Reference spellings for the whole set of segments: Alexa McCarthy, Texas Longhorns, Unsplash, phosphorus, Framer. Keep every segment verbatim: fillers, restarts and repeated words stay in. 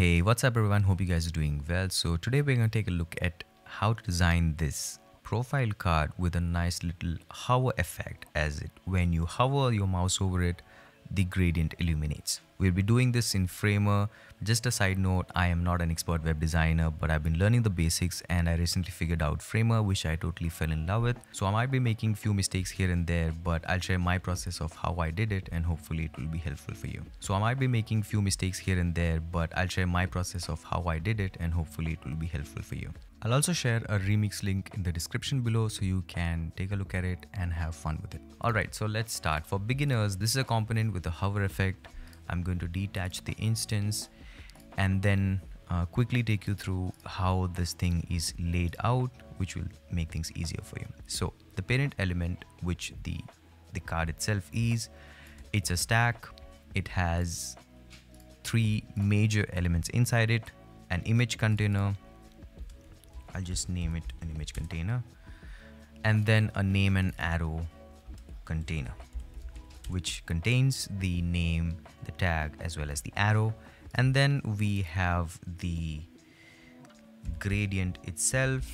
Hey, what's up everyone? Hope you guys are doing well. So today we're going to take a look at how to design this profile card with a nice little hover effect, as it when you hover your mouse over it, the gradient illuminates. We'll be doing this in Framer. Just a side note, I am not an expert web designer, but I've been learning the basics and I recently figured out Framer, which I totally fell in love with. So I might be making few mistakes here and there, but I'll share my process of how I did it and hopefully it will be helpful for you. So I might be making few mistakes here and there, but I'll share my process of how I did it and hopefully it will be helpful for you. I'll also share a remix link in the description below so you can take a look at it and have fun with it. Alright, so let's start. For beginners, this is a component with a hover effect. I'm going to detach the instance and then uh, quickly take you through how this thing is laid out, which will make things easier for you. So the parent element, which the, the card itself is, it's a stack. It has three major elements inside it, an image container, I'll just name it an image container, and then a name and arrow container, which contains the name, the tag, as well as the arrow. And then we have the gradient itself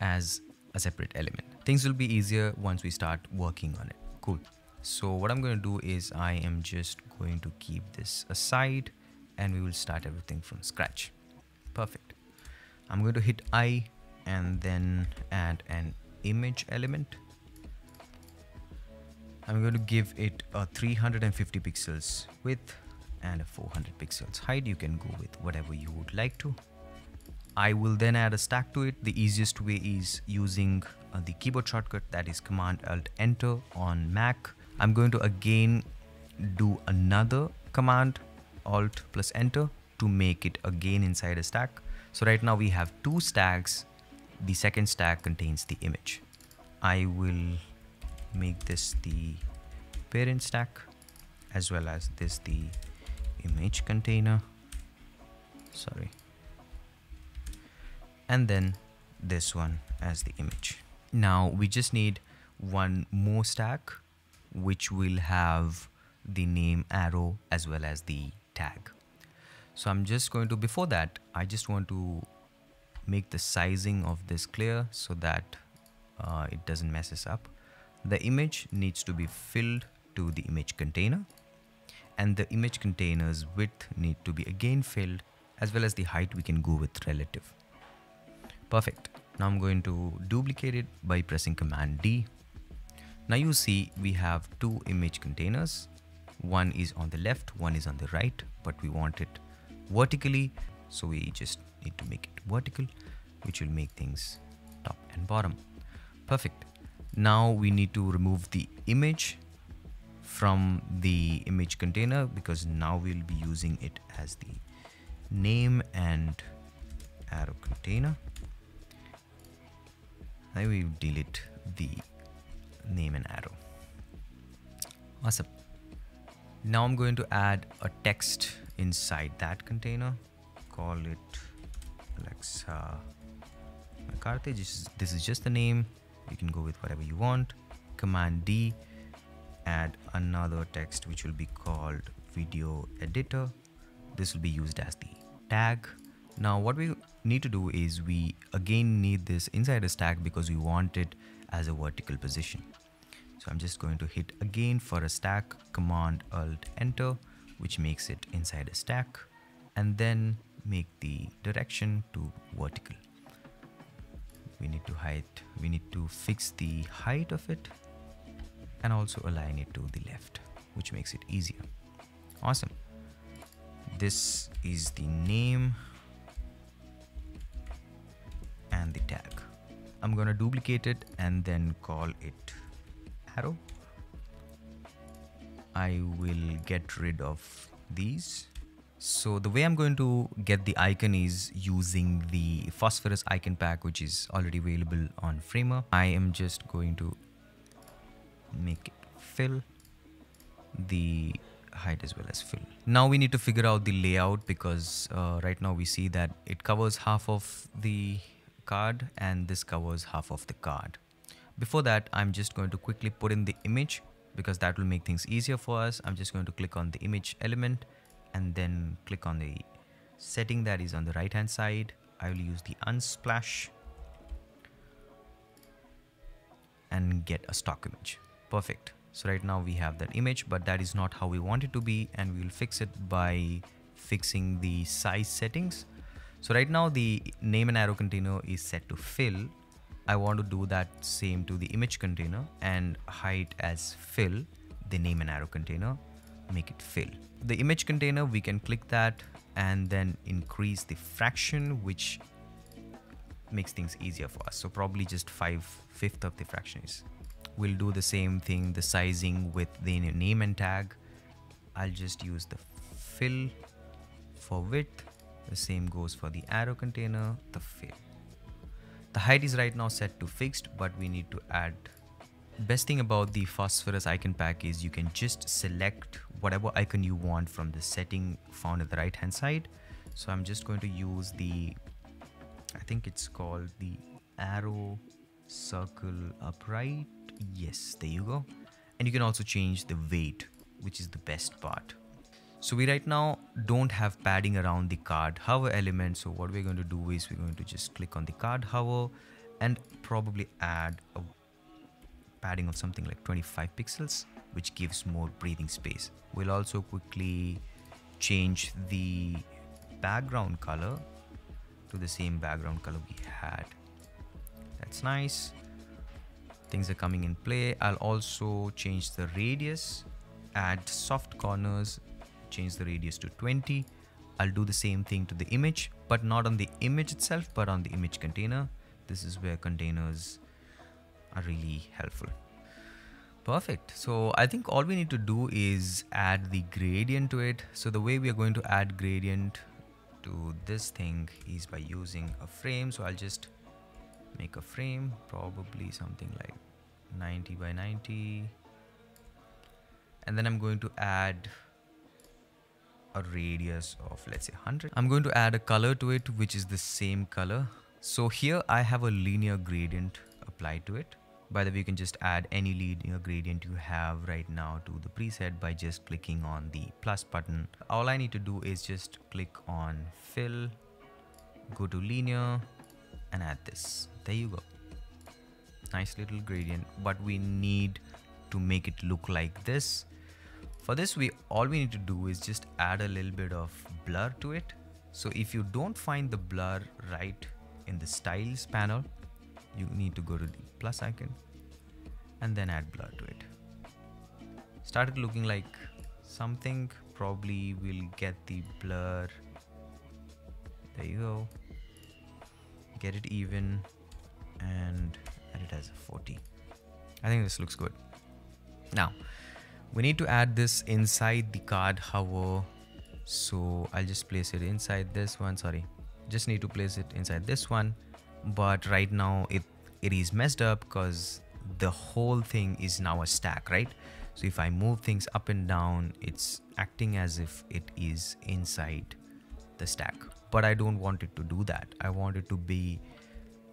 as a separate element. Things will be easier once we start working on it. Cool. So what I'm going to do is I am just going to keep this aside and we will start everything from scratch. Perfect. I'm going to hit I and then add an image element. I'm going to give it a three hundred fifty pixels width and a four hundred pixels height. You can go with whatever you would like to. I will then add a stack to it. The easiest way is using uh, the keyboard shortcut, that is Command Alt Enter on Mac. I'm going to again do another Command Alt plus Enter to make it again inside a stack. So right now we have two stacks. The second stack contains the image. I will make this the parent stack as well as this the image container, sorry, and then this one as the image. Now we just need one more stack which will have the name, arrow, as well as the tag. So I'm just going to, before that, I just want to make the sizing of this clear so that uh, it doesn't mess us up. The image needs to be filled to the image container, and the image container's width need to be again filled, as well as the height we can go with relative. Perfect. Now I'm going to duplicate it by pressing Command D. Now you see we have two image containers. One is on the left, one is on the right, but we want it vertically. So we just need to make it vertical, which will make things top and bottom. Perfect. Now we need to remove the image from the image container because now we'll be using it as the name and arrow container. I will delete the name and arrow. Awesome. Now I'm going to add a text inside that container. Call it Alexa McCarthy. This is just the name. You can go with whatever you want. Command D, add another text which will be called video editor. This will be used as the tag. Now what we need to do is we again need this inside a stack because we want it as a vertical position. So I'm just going to hit again for a stack, Command Alt Enter, which makes it inside a stack, and then make the direction to vertical. We need to hide, we need to fix the height of it and also align it to the left, which makes it easier. Awesome. This is the name and the tag. I'm gonna duplicate it and then call it arrow. I will get rid of these. So the way I'm going to get the icon is using the phosphorus icon pack, which is already available on Framer. I am just going to make it fill the height as well as fill. Now we need to figure out the layout because uh, right now we see that it covers half of the card and this covers half of the card. Before that, I'm just going to quickly put in the image because that will make things easier for us. I'm just going to click on the image element and then click on the setting that is on the right hand side. I will use the Unsplash and get a stock image. Perfect. So right now we have that image, but that is not how we want it to be, and we will fix it by fixing the size settings. So right now the name and arrow container is set to fill. I want to do that same to the image container and height as fill, the name and arrow container, make it fill. The image container, we can click that and then increase the fraction, which makes things easier for us. So probably just five fifths of the fraction is. We'll do the same thing, the sizing with the name and tag. I'll just use the fill for width. The same goes for the arrow container, the fill. The height is right now set to fixed, but we need to add. Best thing about the phosphorus icon pack is you can just select whatever icon you want from the setting found at the right hand side. So I'm just going to use the, I think it's called the arrow circle upright. Yes, there you go. And you can also change the weight, which is the best part. So we right now don't have padding around the card hover element. So what we're going to do is we're going to just click on the card hover and probably add a padding of something like twenty-five pixels, which gives more breathing space. We'll also quickly change the background color to the same background color we had. That's nice. Things are coming in play. I'll also change the radius, add soft corners, change the radius to twenty. I'll do the same thing to the image, but not on the image itself, but on the image container. This is where containers are really helpful. Perfect. So I think all we need to do is add the gradient to it. So the way we are going to add gradient to this thing is by using a frame. So I'll just make a frame, probably something like ninety by ninety, and then I'm going to add a radius of, let's say, one hundred. I'm going to add a color to it, which is the same color. So here I have a linear gradient applied to it. By the way, you can just add any linear gradient you have right now to the preset by just clicking on the plus button. All I need to do is just click on fill, go to linear, and add this. There you go. Nice little gradient, but we need to make it look like this. For this, we all we need to do is just add a little bit of blur to it. So if you don't find the blur right in the styles panel, you need to go to the plus icon and then add blur to it. Started looking like something. Probably we'll get the blur. There you go. Get it even and add it as a forty. I think this looks good. Now we need to add this inside the card hover. So I'll just place it inside this one. Sorry, just need to place it inside this one. But right now it, it is messed up because the whole thing is now a stack, right? So if I move things up and down, it's acting as if it is inside the stack. But I don't want it to do that. I want it to be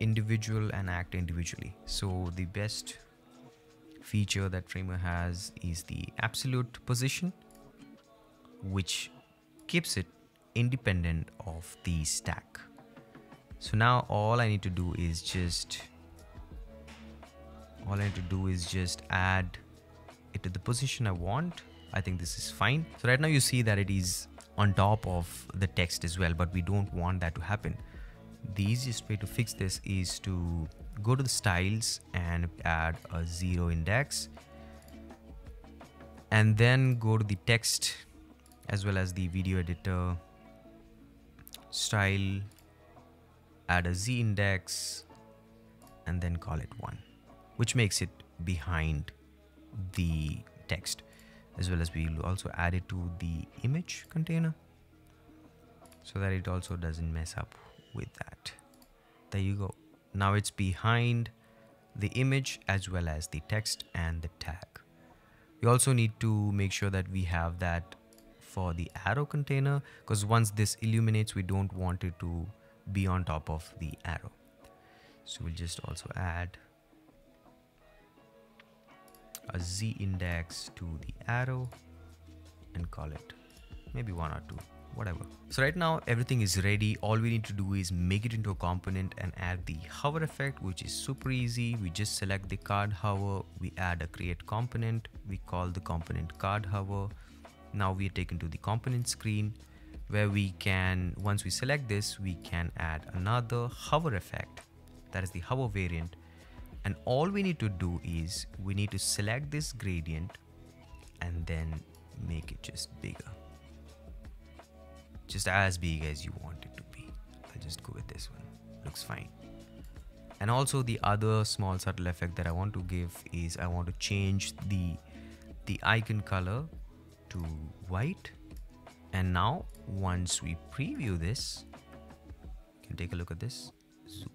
individual and act individually. So the best feature that Framer has is the absolute position, which keeps it independent of the stack. So now all I need to do is just all I need to do is just add it to the position I want. I think this is fine. So right now you see that it is on top of the text as well, but we don't want that to happen. The easiest way to fix this is to go to the styles and add a zero index, and then go to the text as well as the video editor, style, add a z index, and then call it one, which makes it behind the text, as well as we'll also add it to the image container so that it also doesn't mess up with that. There you go. Now it's behind the image as well as the text and the tag. We also need to make sure that we have that for the arrow container, because once this illuminates, we don't want it to be on top of the arrow. So we'll just also add a z index to the arrow and call it maybe one or two, whatever. So right now everything is ready. All we need to do is make it into a component and add the hover effect, which is super easy. We just select the card hover, we add a create component, we call the component card hover. Now we are taken to the component screen where we can, once we select this, we can add another hover effect, that is the hover variant. And all we need to do is we need to select this gradient and then make it just bigger, just as big as you want it to be. I'll just go with this one, looks fine. And also the other small subtle effect that I want to give is I want to change the the icon color to white. And now once we preview this, you can take a look at this. Zoop.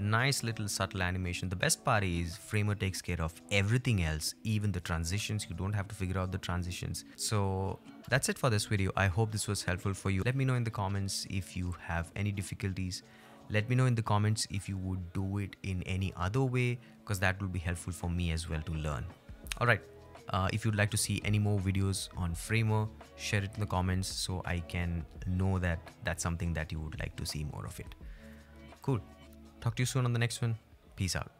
Nice little subtle animation. The best part is Framer takes care of everything else, even the transitions. You don't have to figure out the transitions. So that's it for this video. I hope this was helpful for you. Let me know in the comments if you have any difficulties. Let me know in the comments if you would do it in any other way, because that will be helpful for me as well to learn. All right. Uh, if you'd like to see any more videos on Framer, share it in the comments so I can know that that's something that you would like to see more of it. Cool. Talk to you soon on the next one. Peace out.